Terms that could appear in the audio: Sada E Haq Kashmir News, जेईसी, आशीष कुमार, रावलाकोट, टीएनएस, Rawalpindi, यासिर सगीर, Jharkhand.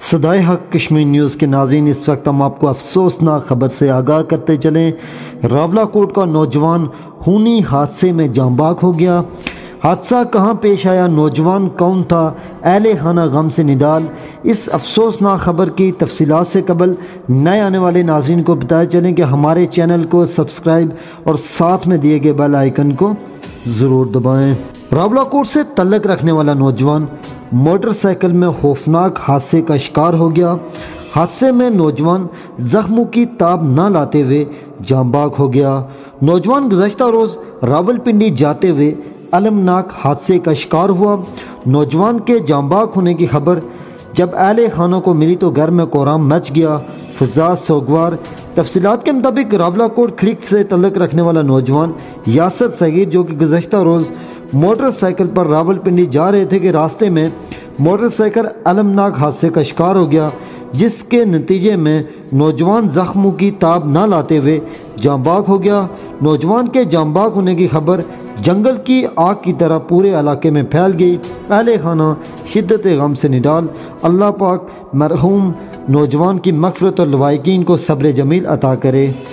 सदा ए हक़ कश्मीर न्यूज़ के नाज़रीन, इस वक्त हम आपको अफसोसनाक ख़बर से आगाह करते चलें। रावलाकोट का नौजवान खूनी हादसे में जांबाग हो गया। हादसा कहाँ पेश आया, नौजवान कौन था, अहले खाना गम से निडाल। इस अफसोसनाक ख़बर की तफसीलात से कबल नए आने वाले नाज़रीन को बताया चलें कि हमारे चैनल को सब्सक्राइब और साथ में दिए गए बेल आइकन को ज़रूर दबाएँ। रावलाकोट से तल्लक रखने वाला नौजवान मोटरसाइकिल में खौफनाक हादसे का शिकार हो गया। हादसे में नौजवान जख्मों की ताब न लाते हुए जांबाग हो गया। नौजवान गुज़श्ता रोज़ रावलपिंडी जाते हुए अलमनाक हादसे का शिकार हुआ। नौजवान के जांबाग होने की खबर जब अहले खानों को मिली तो घर में कोहराम मच गया। फ़ज़ा सोगवार तफसीलात के मुताबिक रावलाकोट खिड़क से तल्लक रखने वाला नौजवान यासिर सगीर, जो कि गुज़श्ता रोज़ मोटरसाइकिल पर रावलपिंडी जा रहे थे, कि रास्ते में मोटरसाइकिल अलमनाक हादसे का शिकार हो गया, जिसके नतीजे में नौजवान ज़ख्मों की ताब ना लाते हुए जांबाग हो गया। नौजवान के जांबाग होने की खबर जंगल की आग की तरह पूरे इलाके में फैल गई। अहले खाना शिद्दत गम से निडाल। अल्लाह पाक मरहूम नौजवान की मग़फ़िरत और लवाकिन को सब्र जमील अता करे।